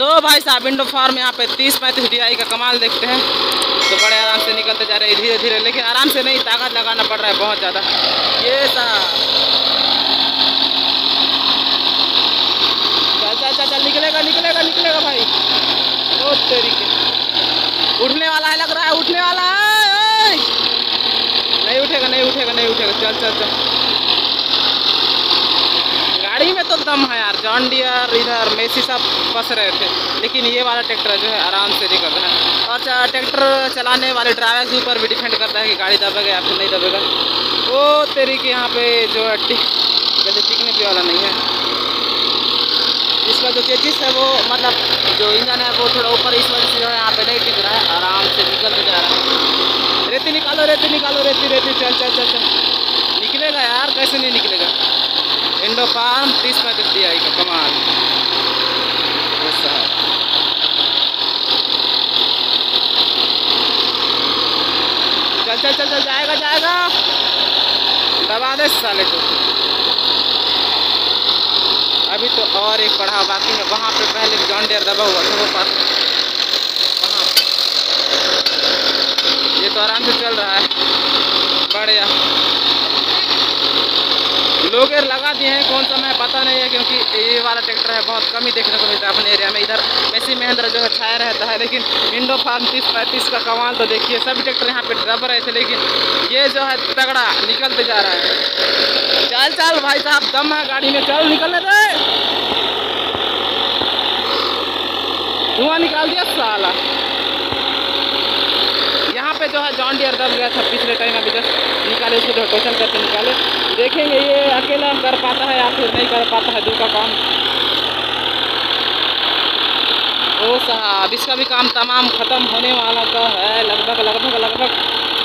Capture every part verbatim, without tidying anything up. तो भाई साहब इंडो फार्म यहाँ पे तीस पैंतीस डीआई का कमाल देखते हैं। तो बड़े आराम से निकलते जा रहे हैं धीरे धीरे, लेकिन आराम से नहीं, ताकत लगाना पड़ रहा है बहुत ज़्यादा। ये चल चल चल चल निकलेगा निकलेगा निकलेगा भाई। बहुत तरीके उठने वाला है, लग रहा है उठने वाला है। नहीं उठेगा नहीं उठेगा नहीं उठेगा। चल चल चल, गाड़ी में तो दम है यार। जॉन डियर इधर मैसी सब फंस रहे थे, लेकिन ये वाला ट्रैक्टर जो है आराम से निकल रहा है। और ट्रैक्टर चलाने वाले ड्राइवर के ऊपर भी डिपेंड करता है कि गाड़ी दबेगा या फिर नहीं दबेगा। वो तेरी के यहाँ पे जो है जैसे टिकने पे वाला नहीं है। इसका जो चेचिस है वो मतलब जो इंजन है वो थोड़ा ऊपर, इस वजह से जो है यहाँ पे नहीं टिक रहा है, आराम से निकलते जा रहा है। रेती निकालो रेती निकालो रेती रेती चल चल चल चल निकलेगा यार, कैसे नहीं निकलेगा। इंडो फार्म तीस पैंतीस दी आएगा कमाल। चल चल चल चल जाएगा जाएगा, दबा दे साले को। अभी तो और एक पढ़ा बाकी है, वहाँ पे पहले जॉन डियर दबा हुआ था वो पास। ये तो आराम से चल रहा है, बढ़िया। लोगेर लगा दिए हैं, कौन सा मैं पता नहीं है, क्योंकि ये वाला ट्रैक्टर है बहुत कम ही देखने को मिलता है अपने एरिया में। इधर मैसी महेंद्र जो है छाया रहता है, लेकिन इंडो फार्म तीस पैंतीस का कमाल तो देखिए। सभी ट्रैक्टर यहाँ पे दब रहे थे, लेकिन ये जो है तगड़ा निकलते जा रहा है। चल चल भाई साहब दम है गाड़ी में, चल निकलने दे। धुआं निकाल दिया साला। यहाँ पे जो है जॉन डियर दब गया था पिछले टाइम, अभी जस्ट निकाले उसको जो क्वेश्चन करके निकाले। देखेंगे ये अकेला कर पाता है या फिर नहीं कर पाता है दो का काम। ओ साहब इसका भी काम तमाम ख़त्म होने वाला तो है लगभग लगभग लगभग,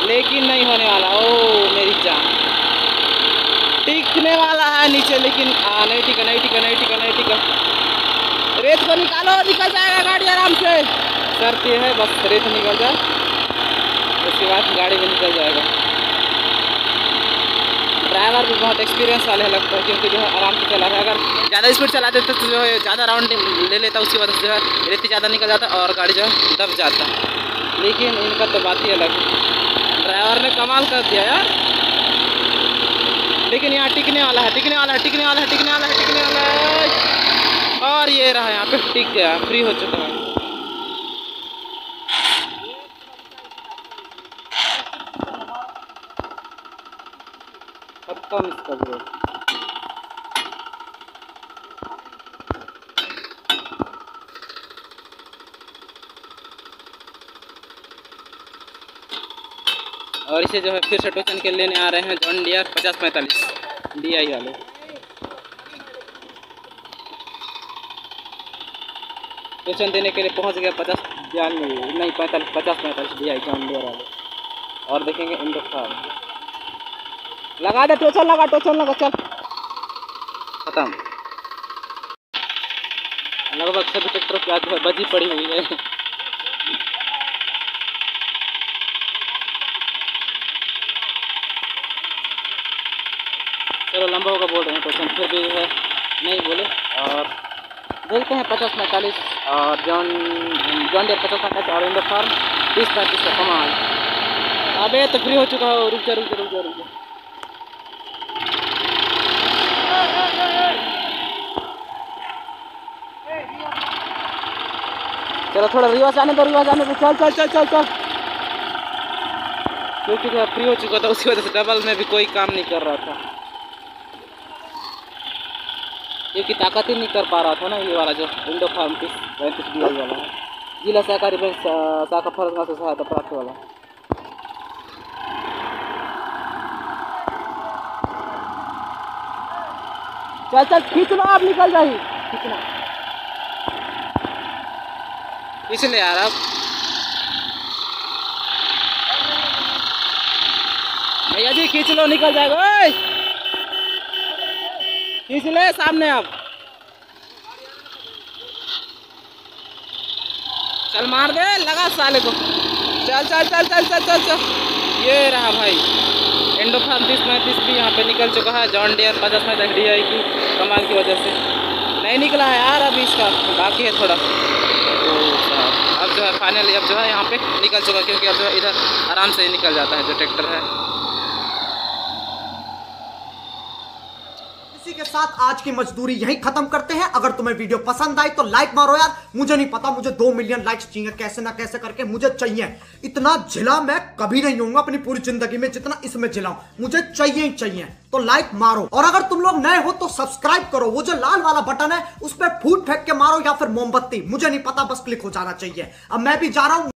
लेकिन नहीं होने वाला। ओ मेरी जान, टिकने वाला है नीचे, लेकिन आ, नहीं टिका नहीं टिका नहीं टिका नहीं टिका। रेत को निकालो, निकल जाएगा गाड़ी आराम से। करती है बस रेत निकल जाए, उसके बाद गाड़ी भी निकल जाएगा। ड्राइवर भी बहुत एक्सपीरियंस वाले लगता है, क्योंकि जो है आराम से चला रहा है। अगर ज़्यादा स्पीड चला देते तो जो है ज़्यादा राउंड ले लेता, उसकी वजह से जो है रेती ज़्यादा निकल जाता और गाड़ी जो है दब जाता। लेकिन इनका तो बात ही अलग है, ड्राइवर ने कमाल कर दिया यार। लेकिन यहाँ टिकने वाला है टिकने वाला है टिकने वाला है टिकने वाला है टिकने वाला है, और ये रहा यहाँ पर टिक गया, फ्री हो चुका है। कम इसका भी और इसे जो है फिर से टोचन के लेने आ रहे हैं जॉन डियर पचास पैंतालीस डी आई वाले। टोचन देने के लिए पहुंच गया पचास बयानवे नहीं पैंतालीस पचास पैंतालीस डी आई जॉन डियर वाले। और देखेंगे इंडो फार्म लगा दे, टोचन लगा टोचन लगा। चल खत्म, लगभग सभी ट्रैक्टर की आग है बजी पड़ी हुई है। चलो लंबा होगा बोल रहे हैं टोचन, फिर भी है नहीं बोले। और देखते हैं पचास पैंतालीस और जॉन जॉन डेयर पचास पैंतालीस और इंडो फार्म तीस पैंतीस का कमाल। अबे तो फ्री हो चुका हो, रुक जा रुक जा रुक जा रुक जा। चलो थोड़ा रिवर्स आने दो रिवर्स आने दो। चल चल चल चल चल, क्योंकि थोड़ा फ्री हो चुका था, उसकी वजह से डबल में भी कोई काम नहीं कर रहा था, क्योंकि ताकत ही नहीं कर पा रहा था ना। ये वाला जो इंडो फार्म तीस पैंतीस डी आई वाला है, जिला सहकारी बैंक शाखा फरसगांव से सहायता प्राप्त वाला। चल चल खींचना, आप निकल जाइए खींचना इसलिए यार। आप भैया जी खींच लो, निकल जाएगा। ओए खींच ले सामने, आप चल मार दे, लगा साले को। चल चल चल चल चल चल चल, ये रहा भाई इंडो फार्म तीस पैंतीस भी यहाँ पे निकल चुका है जॉन डियर पचास पैंतालीस डी आई की कमाल की वजह से। नहीं निकला है यार, अभी इसका बाकी है थोड़ा। अब जो है फाइनली अब जो है यहाँ पे निकल चुका, क्योंकि अब जो है इधर आराम से ही निकल जाता है जो ट्रैक्टर है। इसी के साथ आज की मजदूरी यहीं खत्म करते हैं। अगर तुम्हें वीडियो पसंद आए तो लाइक मारो यार। मुझे नहीं पता, मुझे दो मिलियन लाइक्स चाहिए, कैसे ना कैसे करके मुझे चाहिए। इतना झिला मैं कभी नहीं हूँ अपनी पूरी जिंदगी में जितना इसमें झिला हूं, मुझे चाहिए ही चाहिए। तो लाइक मारो, और अगर तुम लोग नए हो तो सब्सक्राइब करो। वो जो लाल वाला बटन है उस पर फूट फेंक के मारो या फिर मोमबत्ती, मुझे नहीं पता, बस क्लिक हो जाना चाहिए। अब मैं भी जा रहा हूँ।